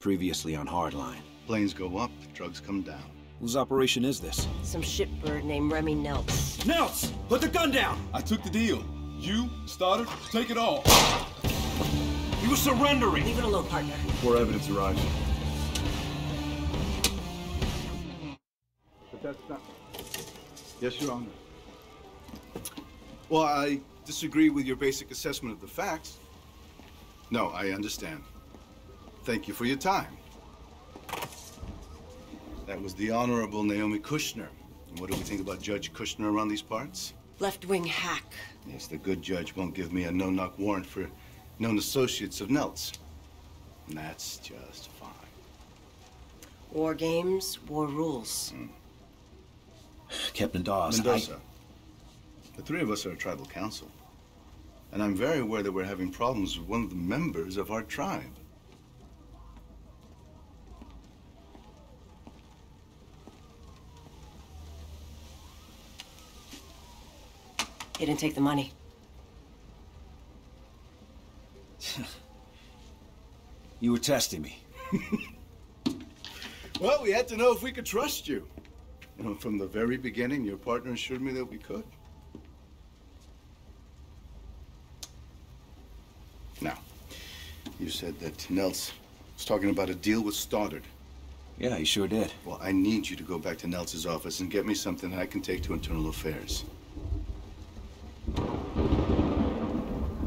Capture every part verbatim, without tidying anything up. previously on Hardline. Planes go up, drugs come down. Whose operation is this? Some shipbird named Remy Neltz. Neltz! Put the gun down! I took the deal. You, Stoddard, take it all. You were surrendering! Leave it alone, partner. Before evidence arrives. But that's not... Yes, Your Honor. Well, I disagree with your basic assessment of the facts. No, I understand. Thank you for your time. That was the Honorable Naomi Kushner. And what do we think about Judge Kushner around these parts? Left-wing hack. Yes, the good judge won't give me a no-knock warrant for known associates of Neltz. And that's just fine. War games, war rules. Hmm. Captain Dawes, Mendoza, I... the three of us are a tribal council. And I'm very aware that we're having problems with one of the members of our tribe. He didn't take the money. You were testing me. Well, we had to know if we could trust you. You know, from the very beginning, your partner assured me that we could. Now, you said that Neltz was talking about a deal with Stoddard. Yeah, he sure did. Well, I need you to go back to Neltz's office and get me something that I can take to Internal Affairs.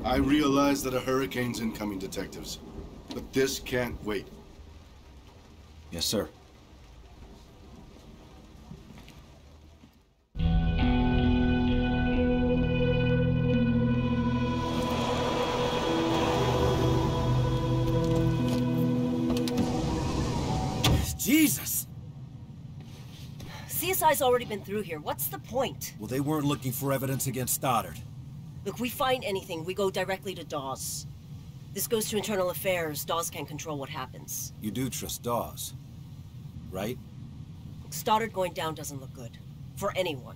I realize that a hurricane's incoming, detectives, but this can't wait. Yes, sir. Jesus! C S I's already been through here. What's the point? Well, they weren't looking for evidence against Stoddard. Look, we find anything, we go directly to Dawes. This goes to Internal Affairs. Dawes can't control what happens. You do trust Dawes, right? Stoddard going down doesn't look good. For anyone.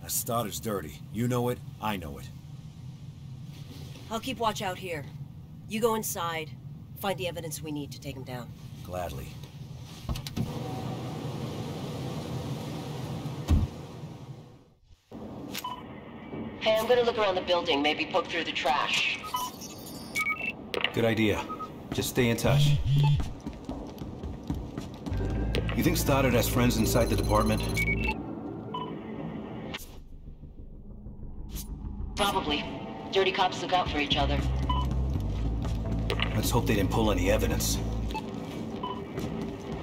Now, Stoddard's dirty. You know it, I know it. I'll keep watch out here. You go inside, find the evidence we need to take him down. Gladly. Hey, I'm gonna look around the building, maybe poke through the trash. Good idea. Just stay in touch. You think Stoddard has friends inside the department? Probably. Dirty cops look out for each other. Let's hope they didn't pull any evidence.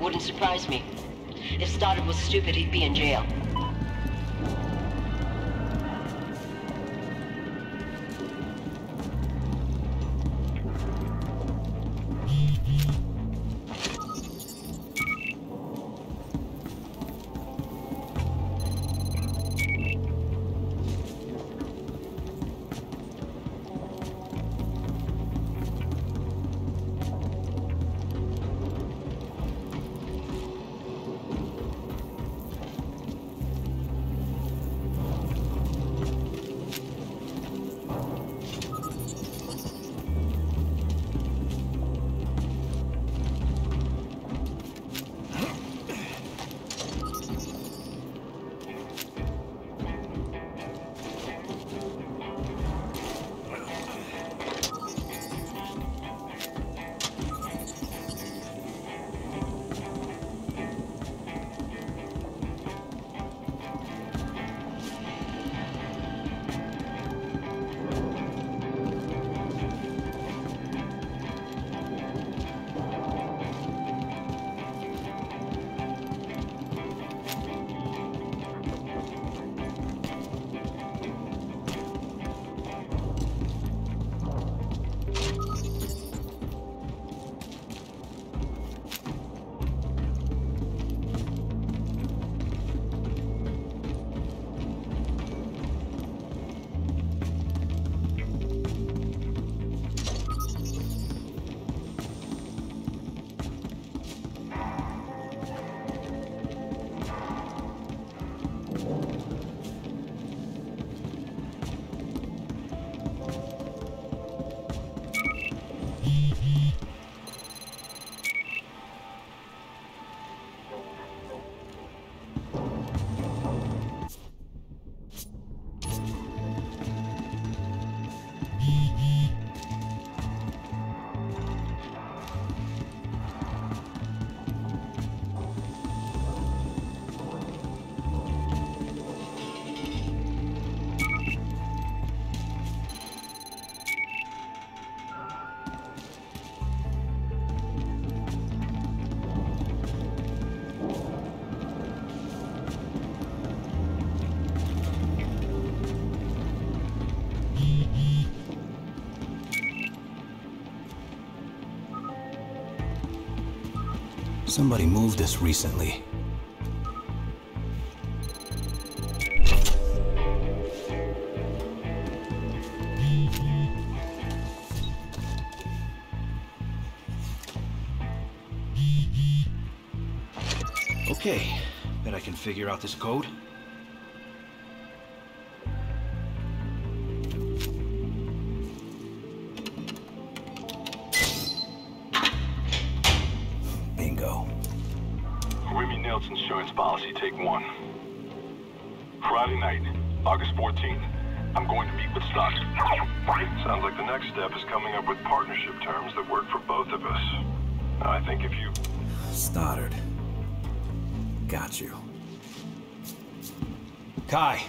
Wouldn't surprise me. If Stoddard was stupid, he'd be in jail. Somebody moved this recently. Okay, bet I can figure out this code. Bingo. Remy Neltz insurance policy, take one. Friday night, August fourteenth. I'm going to meet with Stock. Sounds like the next step is coming up with partnership terms that work for both of us. I think if you... Stoddard. Got you. Kai,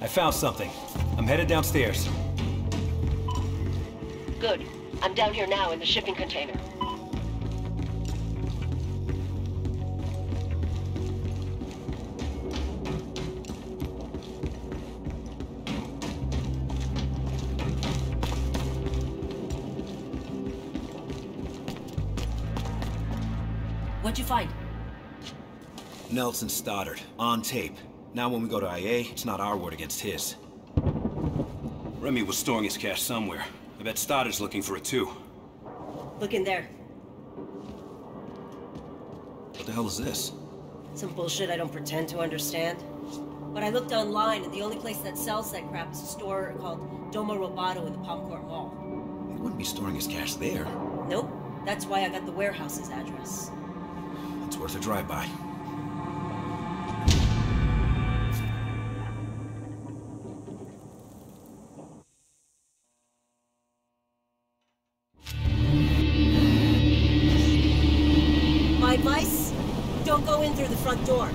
I found something. I'm headed downstairs. Good. I'm down here now in the shipping container. What'd you find? Nelson Stoddard, on tape. Now when we go to I A, it's not our word against his. Remy was storing his cash somewhere. I bet Stoddard's looking for it too. Look in there. What the hell is this? Some bullshit I don't pretend to understand. But I looked online and the only place that sells that crap is a store called Domo Roboto in the Palm Court Mall. He wouldn't be storing his cash there. Nope. That's why I got the warehouse's address. It's worth a drive-by. Door.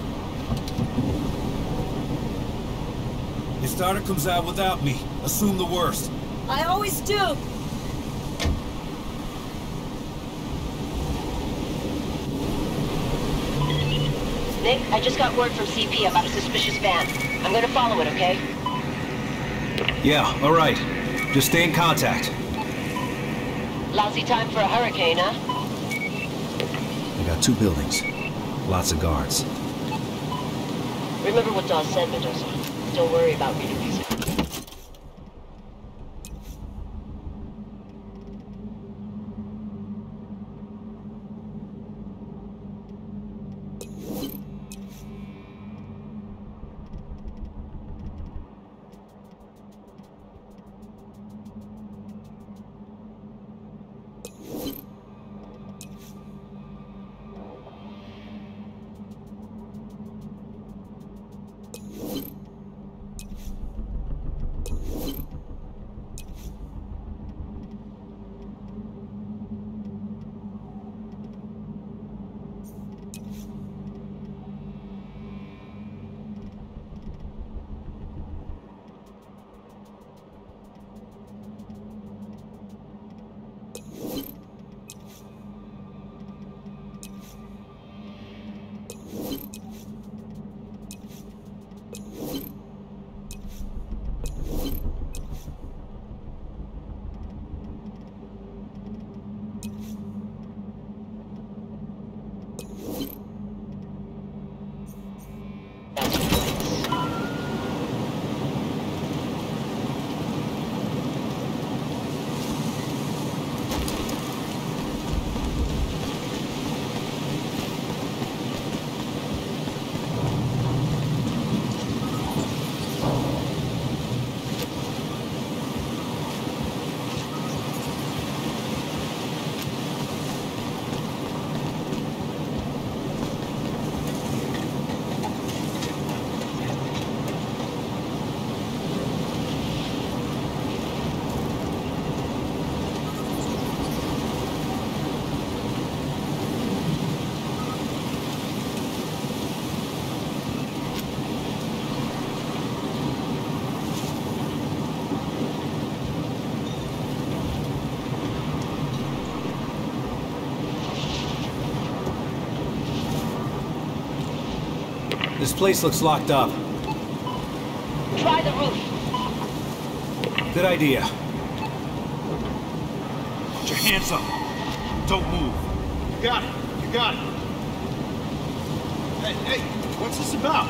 If Stoddard comes out without me, assume the worst. I always do. Nick, I just got word from C P about a suspicious van. I'm gonna follow it, okay? Yeah, all right. Just stay in contact. Lousy time for a hurricane, huh? I got two buildings. Lots of guards. Remember what Dawes said, Mendoza. Don't worry about reading these. This place looks locked up. Try the roof. Good idea. Put your hands up. Don't move. You got it. You got it. Hey, hey, what's this about?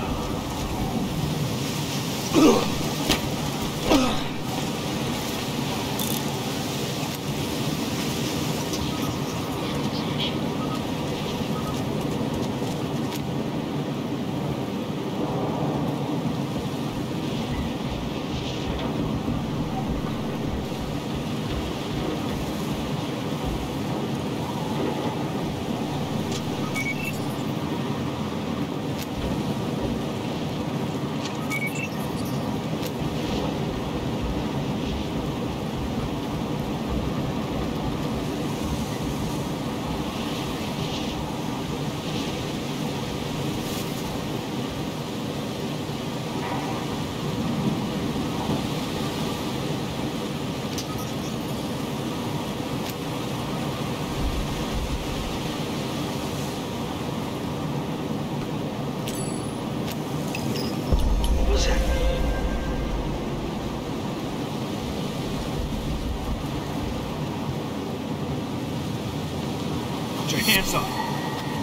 Hands up.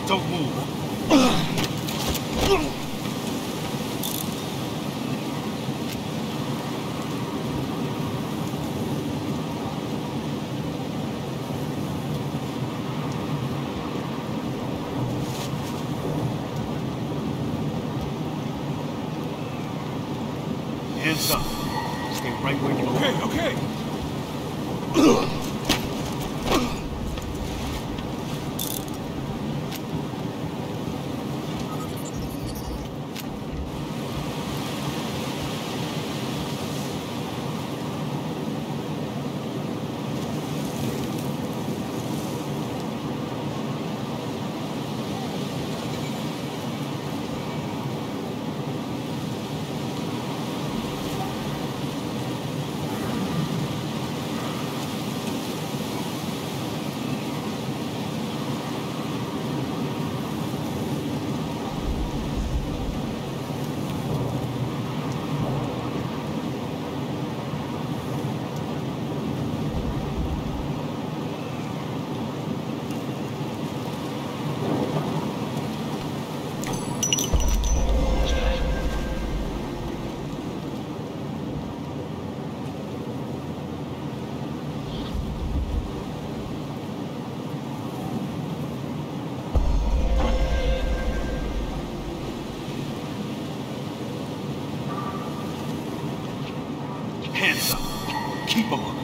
Don't move. Hands up. Stay right where you are. Okay, okay. Keep them up.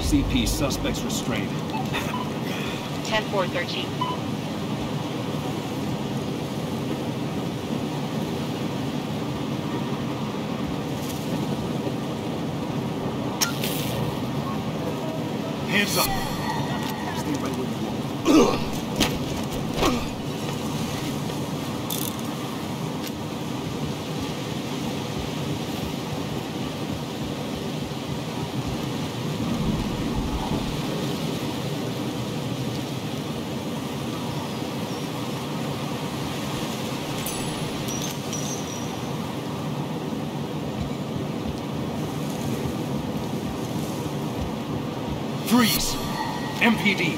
C P suspects restrained. ten four thirteen. Hands up. Freeze! M P D!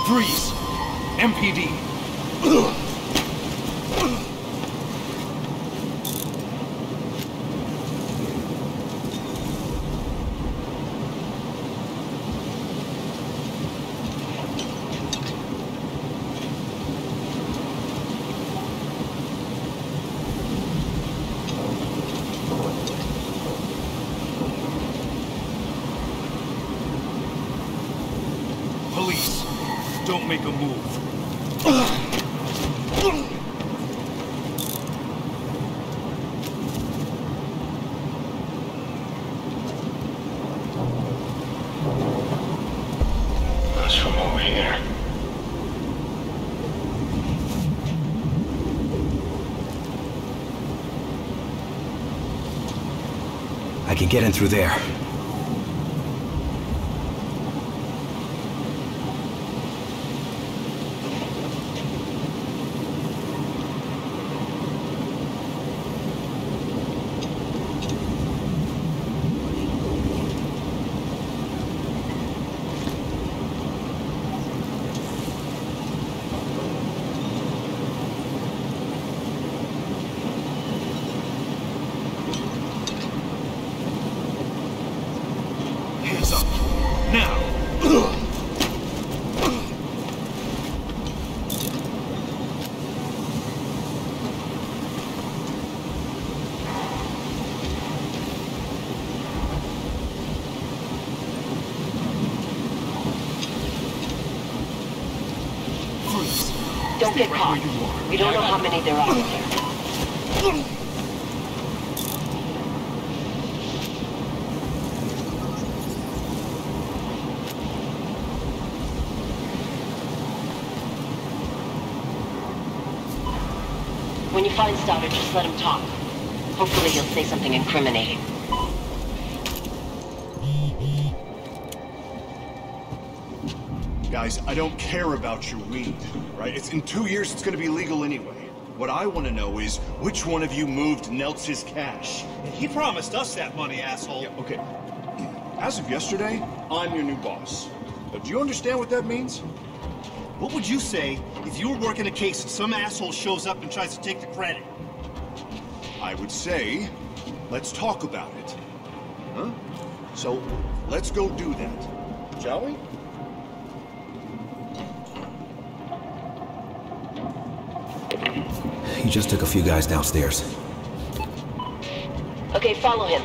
Freeze! M P D! make a move. Get in through there. Don't get caught. We don't know how many there are out there. When you find Stoddard, just let him talk. Hopefully he'll say something incriminating. Guys, I don't care about your weed, right? It's in two years it's gonna be legal anyway. What I wanna know is, which one of you moved Neltz's cash? He promised us that money, asshole. Yeah, okay. As of yesterday, I'm your new boss. Now, do you understand what that means? What would you say if you were working a case and some asshole shows up and tries to take the credit? I would say, let's talk about it. Huh? So, let's go do that. Shall we? He just took a few guys downstairs. Okay, follow him.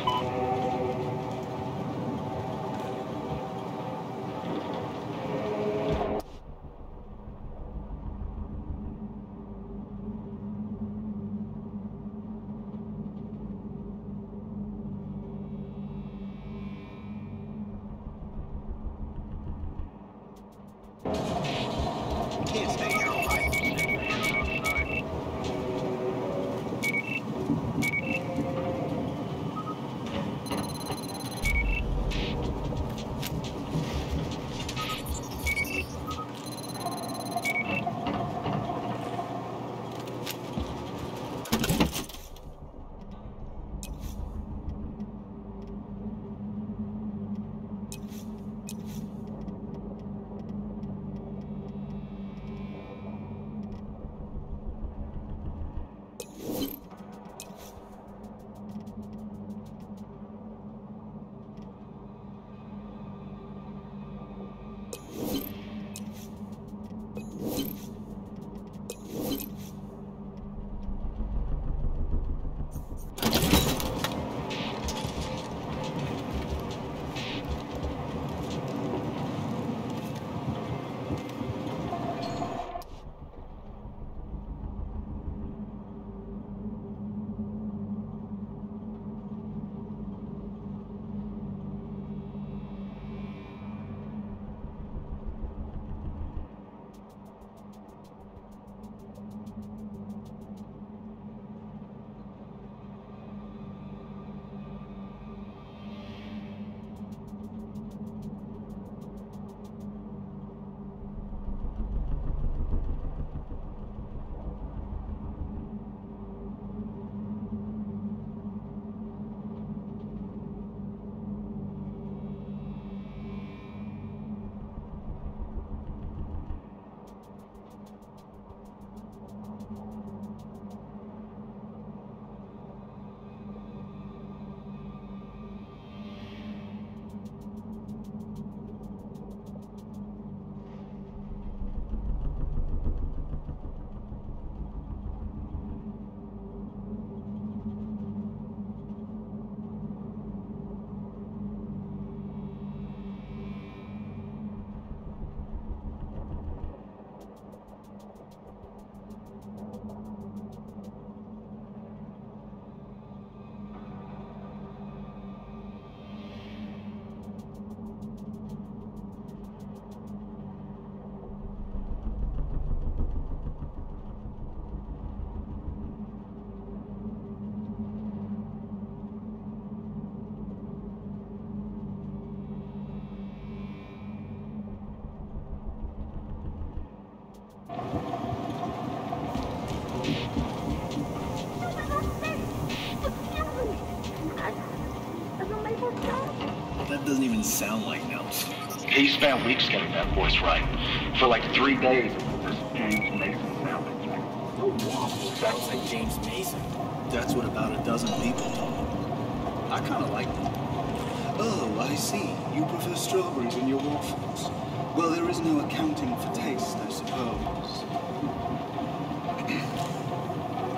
even sound like Nelson. He spent weeks getting that voice right. For like three days, it was this James Mason sound effect. It sounds like James Mason. That's what about a dozen people thought. I kind of like that. Oh, I see. You prefer strawberries in your waffles. Well, there is no accounting for taste, I suppose.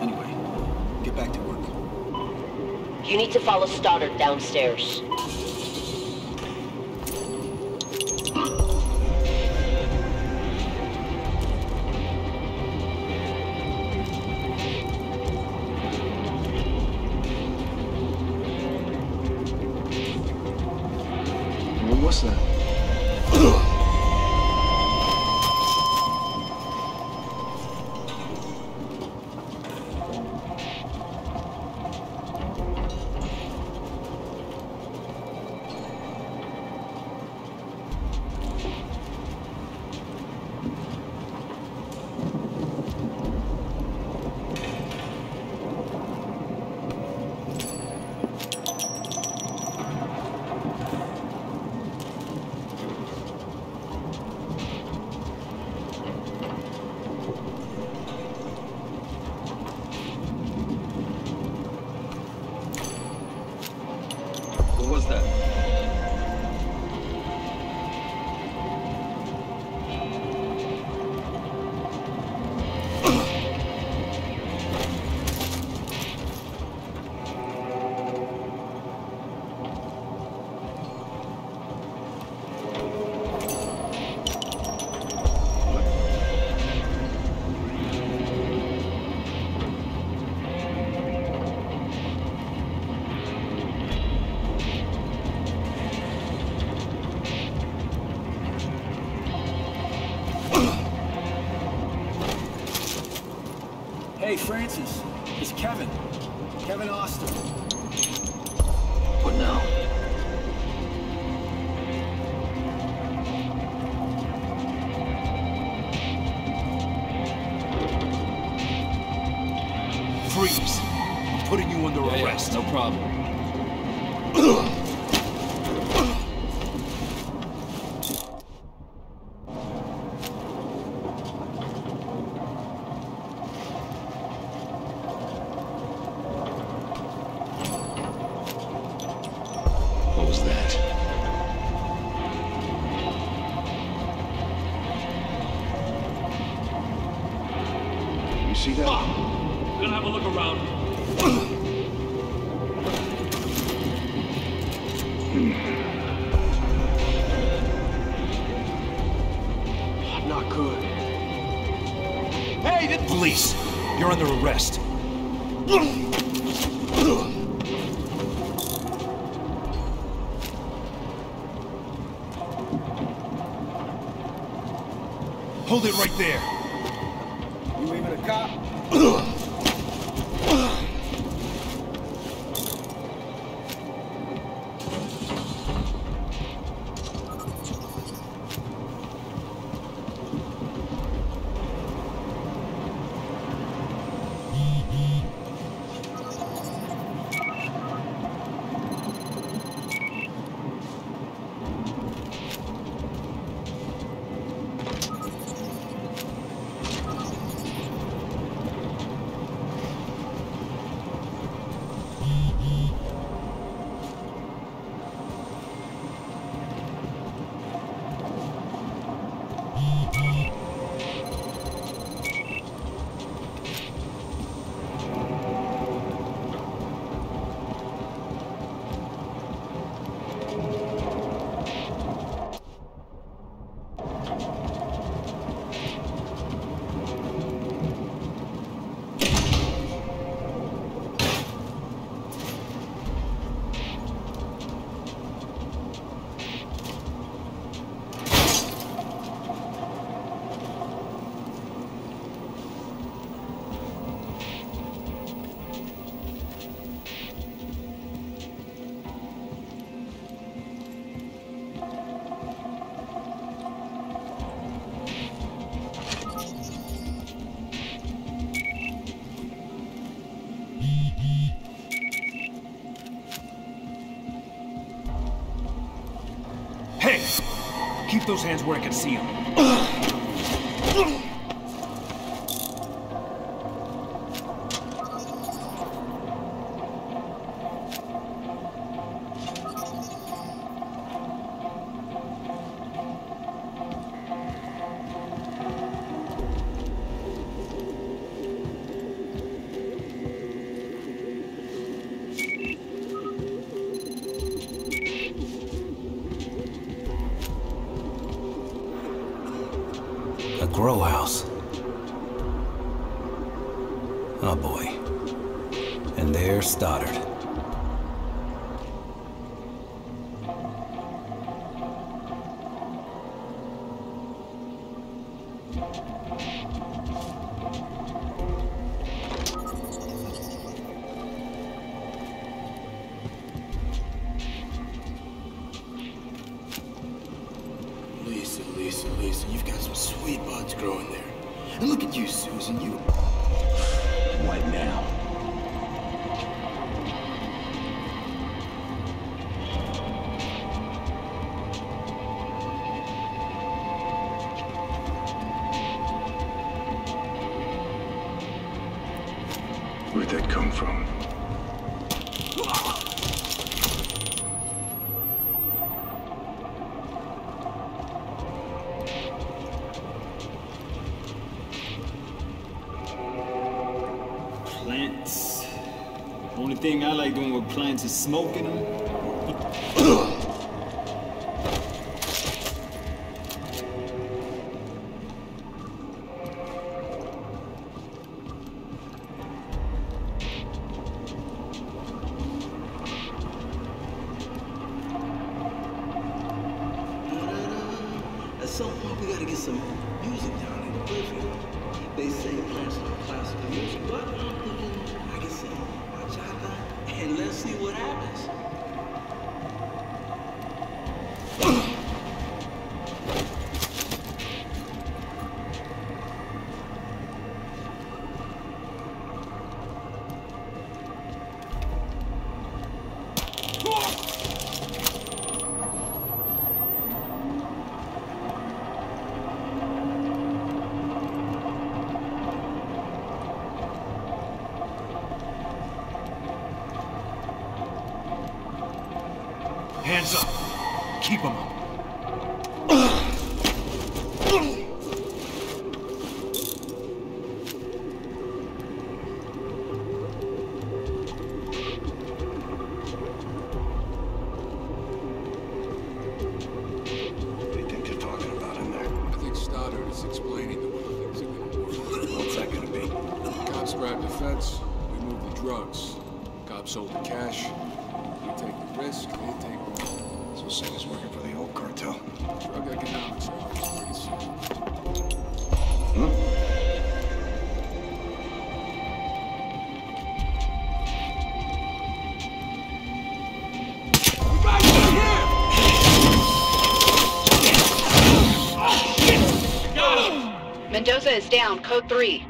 Anyway, get back to work. You need to follow Stoddard downstairs. What's that? Hey, Francis, it's Kevin. Kevin Austin. What now? Freeze. I'm putting you under yeah, arrest. Yeah, no problem. Hold it right there. You aiming at a cop? Keep those hands where I can see them. Grow house. Oh boy. And there's Stoddard. Where'd that come from? Plants. Only thing I like doing with plants is smoking them. Hands up. Keep them up. They think they're talking about in there. I think Stoddard is explaining the way things are going to work. What's that going to be? The cops grabbed the fence. We moved the drugs. The cops hold the cash. We take the risk. They take. So Sam is working for the old cartel. Drug economics are pretty simple. Huh? Here! Mendoza is down, code three.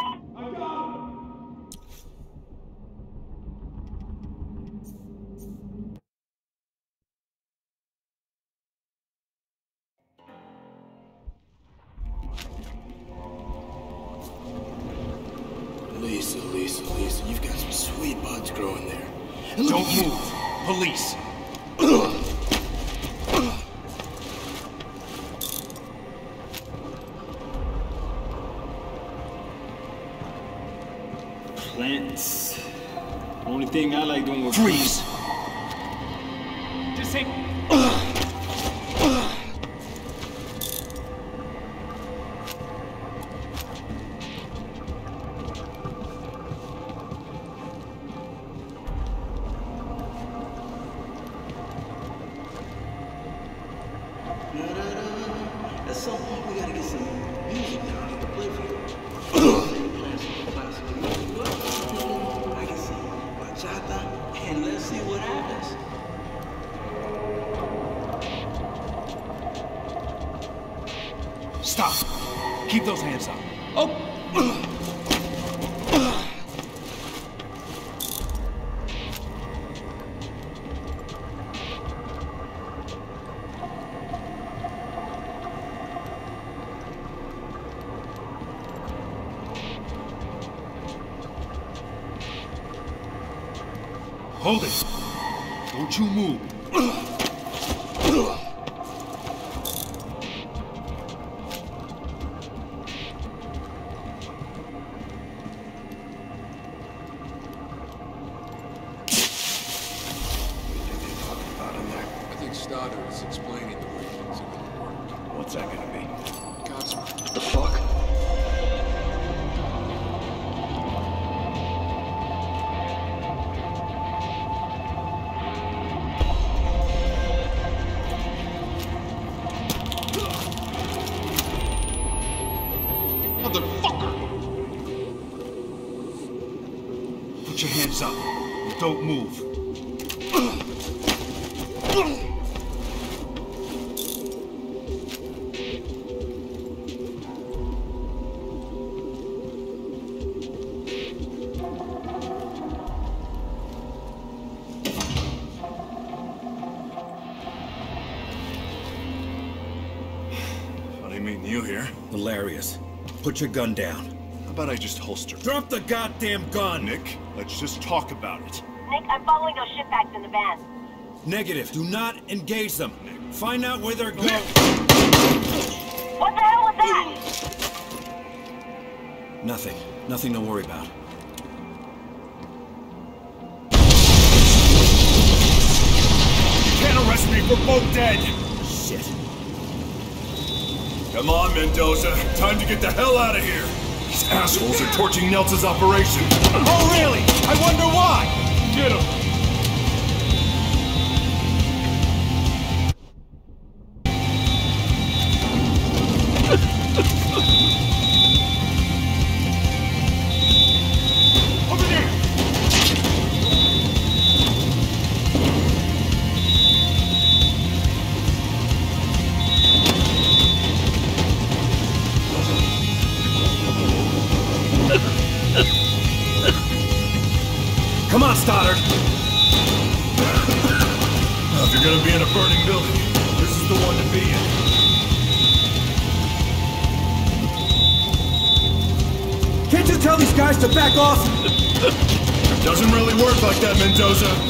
Plants. Only thing I like doing was freeze. Just take. Stop! Keep those hands up. Oh! Hold it. Don't you move. I think Stoddard is explaining the way things are gonna work. What's that gonna be? God's what the fuck? Put your hands up and don't move. Funny meeting you here. Hilarious. Put your gun down. How about I just holster? Drop the goddamn gun! Nick, let's just talk about it. Nick, I'm following those shitbags in the van. Negative. Do not engage them. Nick. Find out where they're going. Nick. What the hell was that? Nothing. Nothing to worry about. You can't arrest me. We're both dead. Shit. Come on, Mendoza. Time to get the hell out of here. These assholes are torching Neltz's operation. Oh, really? I wonder why! Get him! Over there! Come on, Stoddard! Now, if you're gonna be in a burning building, this is the one to be in. Can't you tell these guys to back off? It doesn't really work like that, Mendoza.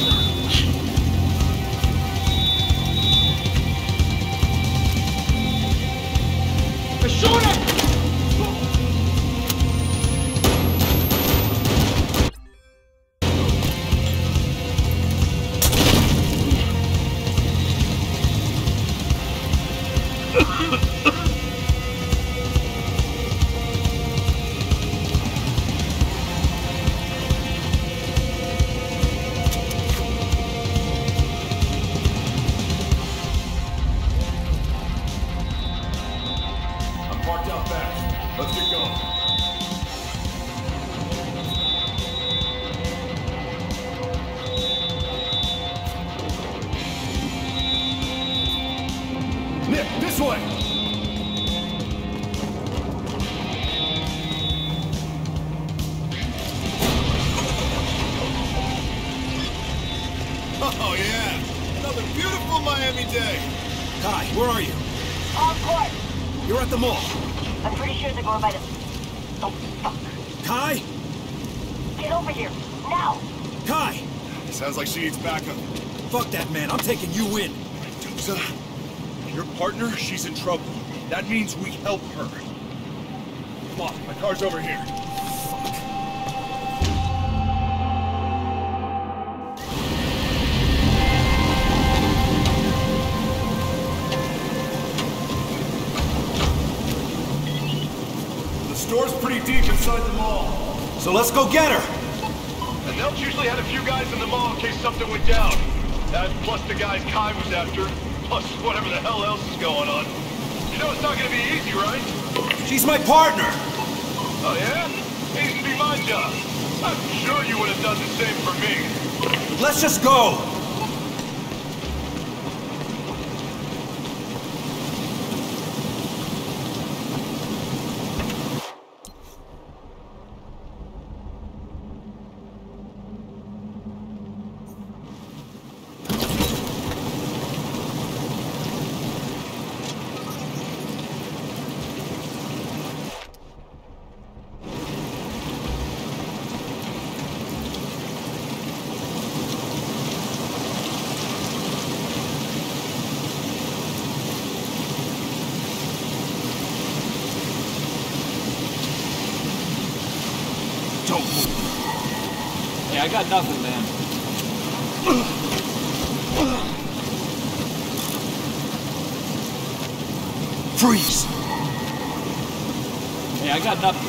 Oh, yeah! Another beautiful Miami day! Kai, where are you? On court! You're at the mall. I'm pretty sure they're going by the... Oh, fuck. Kai? Get over here, now! Kai! It sounds like she needs backup. Fuck that man, I'm taking you in. Mendoza, your partner, she's in trouble. That means we help her. Come on, my car's over here. The door's pretty deep inside the mall. So let's go get her! And Neltz usually had a few guys in the mall in case something went down. That, plus the guys Kai was after, plus whatever the hell else is going on. You know it's not gonna be easy, right? She's my partner! Oh yeah? Easy be my job. I'm sure you would have done the same for me. Let's just go! I got nothing, man. Freeze! Hey, I got nothing.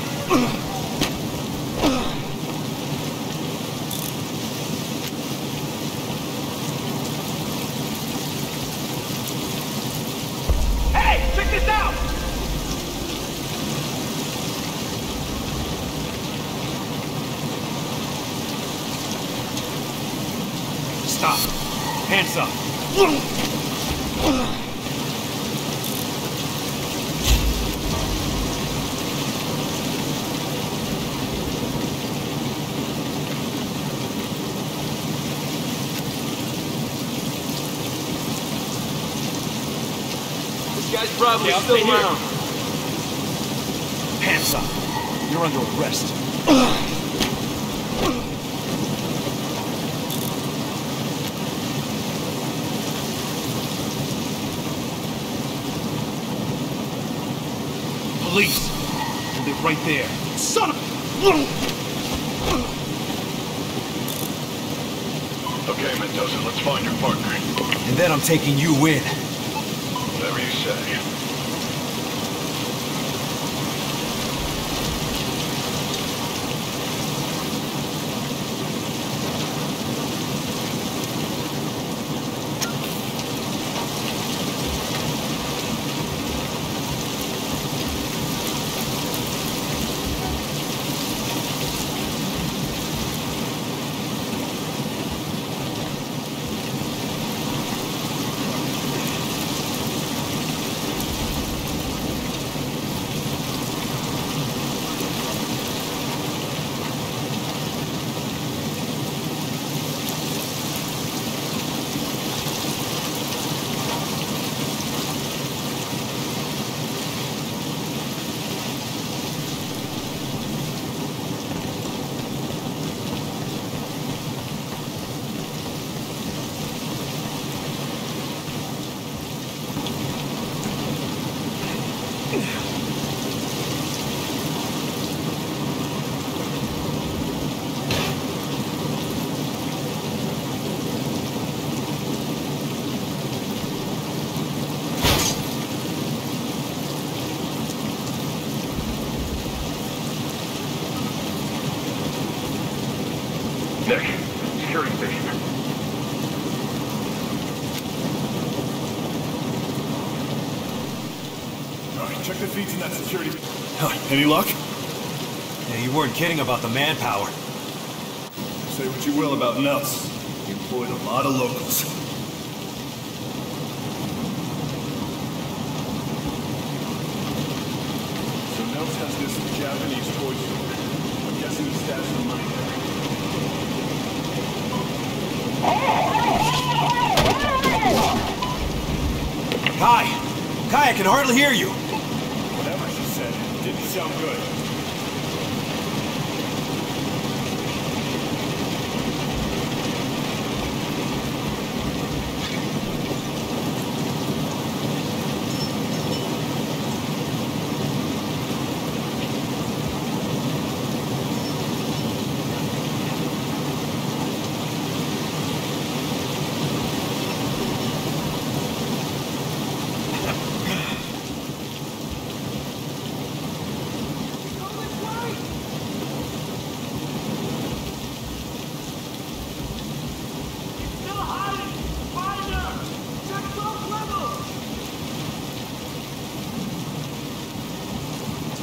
Probably yeah, still around. Hands up. You're under arrest. Police. And they're right there. Son of a... Okay, Mendoza, let's find your partner. And then I'm taking you in. Whatever you say. Any luck? Yeah, you weren't kidding about the manpower. Say what you will about Neltz. He employed a lot of locals. So Neltz has this Japanese toy store. I'm guessing he stashed the money there. Kai! Kai, I can hardly hear you! Didn't sound good.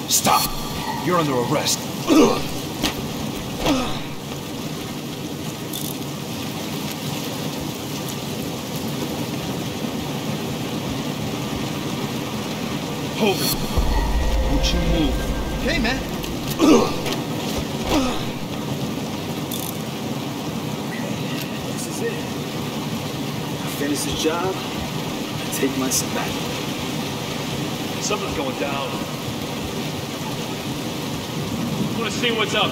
Stop! You're under arrest. Hold it. Don't you move. Hey, man. This is it. I finish the job, I take my sabbatical. Something's going down. Let's see what's up.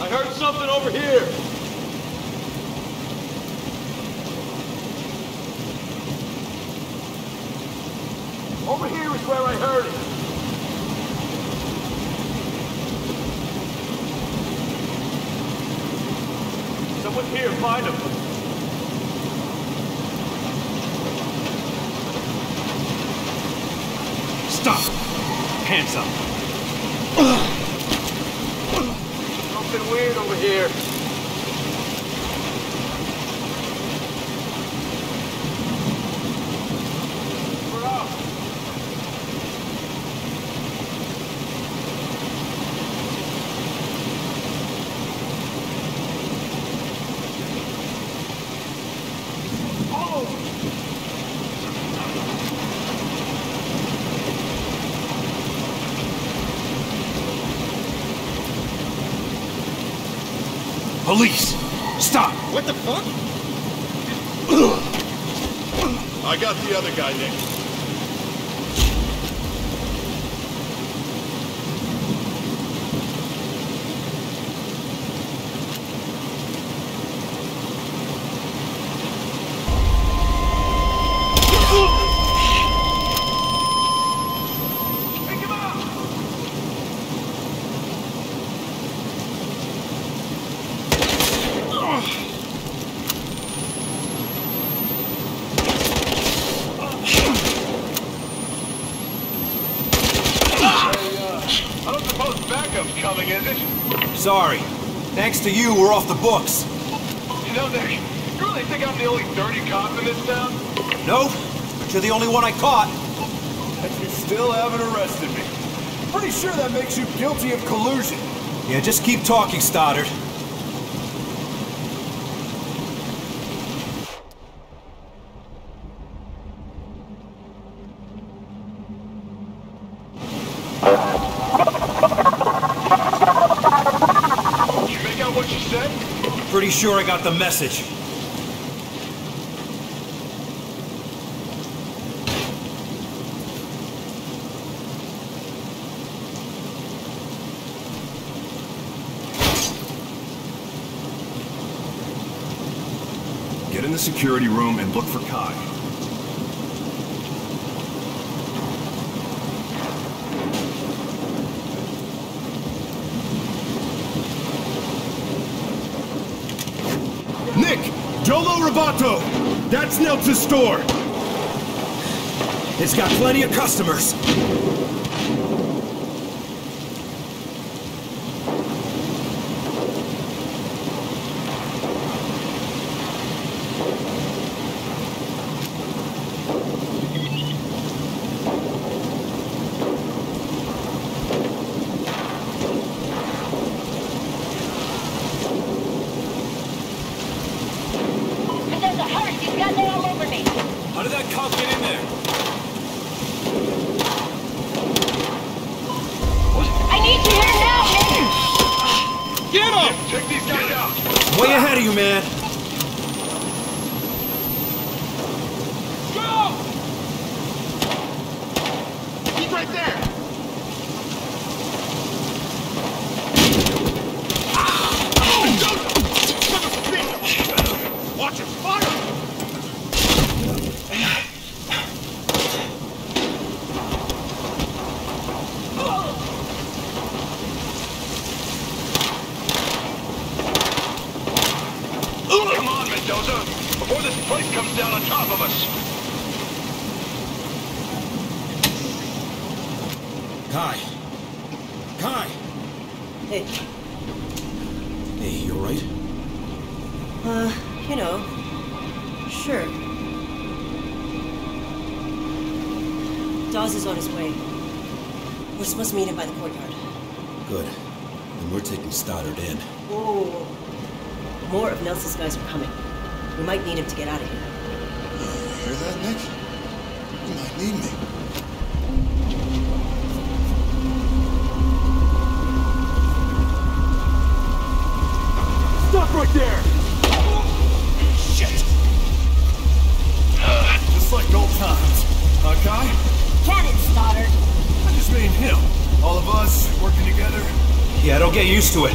I heard something over here. Over here is where I heard it. Someone here, find him. Stop. Hands up. Something weird over here. Police! Stop! What the fuck? I got the other guy, Nick. Sorry. Thanks to you, we're off the books. You know, Nick, you really think I'm the only dirty cop in this town? Nope, but you're the only one I caught. And you still haven't arrested me. Pretty sure that makes you guilty of collusion. Yeah, just keep talking, Stoddard. Pretty sure I got the message. Get in the security room and look for Kai. Domo Roboto! That's Neltz's store! It's got plenty of customers! Dawes is on his way. We're supposed to meet him by the courtyard. Good. And we're taking Stoddard in. Whoa. More of Nelson's guys are coming. We might need him to get out of here. You hear that, Nick? You might need me. Stop right there! Oh, shit! Uh, Just like old times. Huh, Kai? Get it, Stoddard. I just mean him. All of us, working together. Yeah, don't get used to it.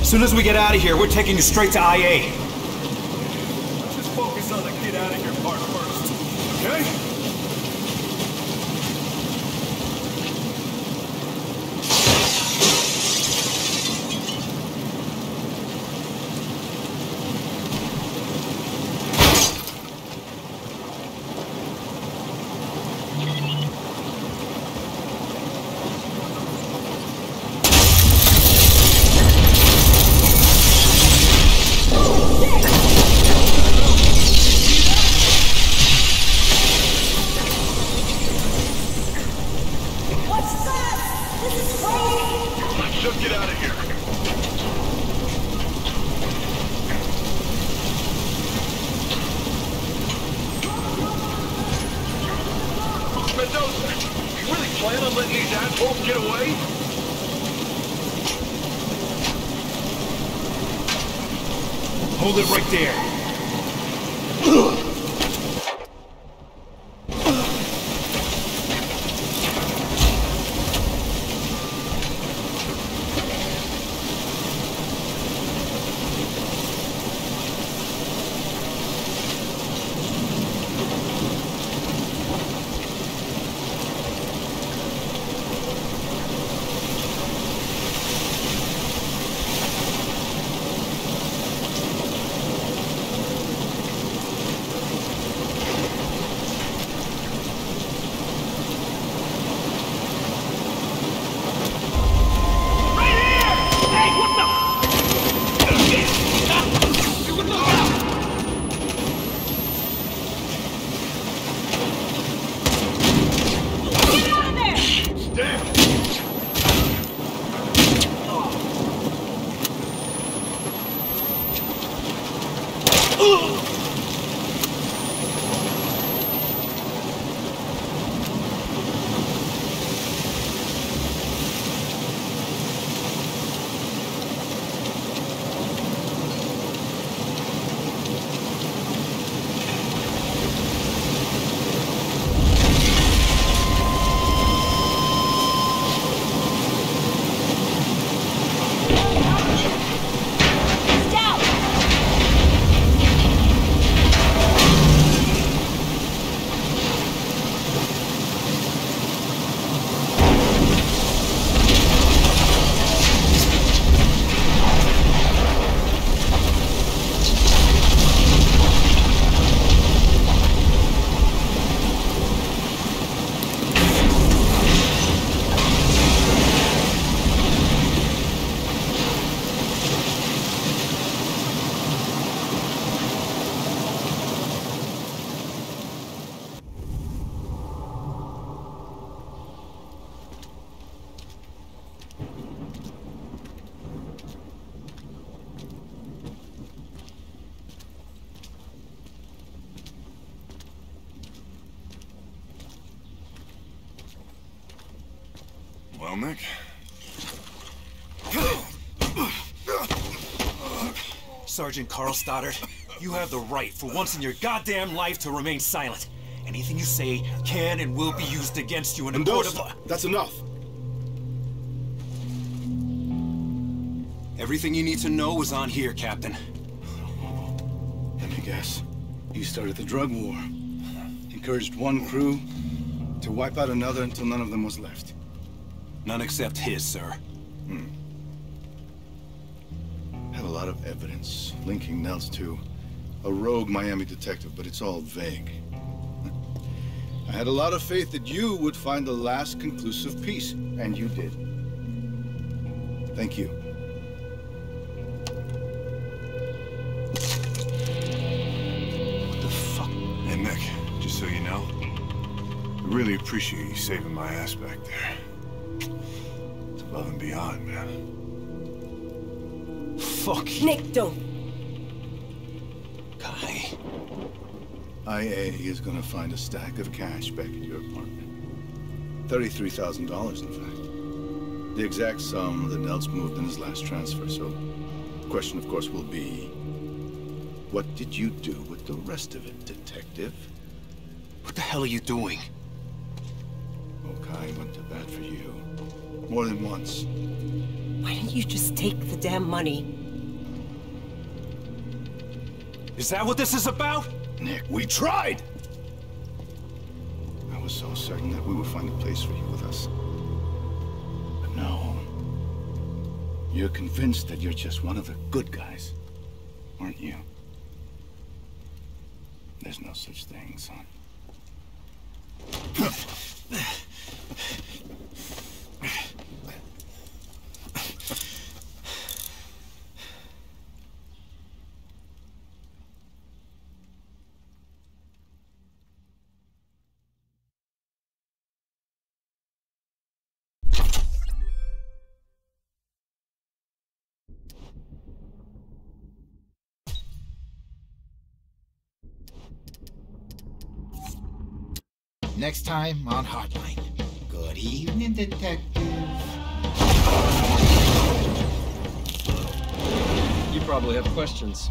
As soon as we get out of here, we're taking you straight to I A. Let's just focus on the get out of here part first, okay? Let's just get out of here. Mendoza, you really plan on letting these assholes get away? Hold it right there. Ugh. Nick. Sergeant Carl Stoddard, you have the right for once in your goddamn life to remain silent. Anything you say can and will be used against you in a court of law. That's enough. Everything you need to know is on here, Captain. Let me guess. You started the drug war. Encouraged one crew to wipe out another until none of them was left. None except his, sir. Hmm. I have a lot of evidence linking Neltz to a rogue Miami detective, but it's all vague. I had a lot of faith that you would find the last conclusive piece, and you did. Thank you. What the fuck? Hey, Nick, just so you know, I really appreciate you saving my ass back there. Above and beyond, man. Fuck you. Nick, don't. Guy. I A is gonna find a stack of cash back at your apartment. thirty-three thousand dollars, in fact. The exact sum that Neltz moved in his last transfer, so the question, of course, will be... what did you do with the rest of it, detective? What the hell are you doing? Okai went to bat for you. More than once. Why don't you just take the damn money? Is that what this is about? Nick, we tried! I was so certain that we would find a place for you with us. But no. You're convinced that you're just one of the good guys, aren't you? There's no such thing, son. Next time on Hotline. Good evening, Detective. You probably have questions.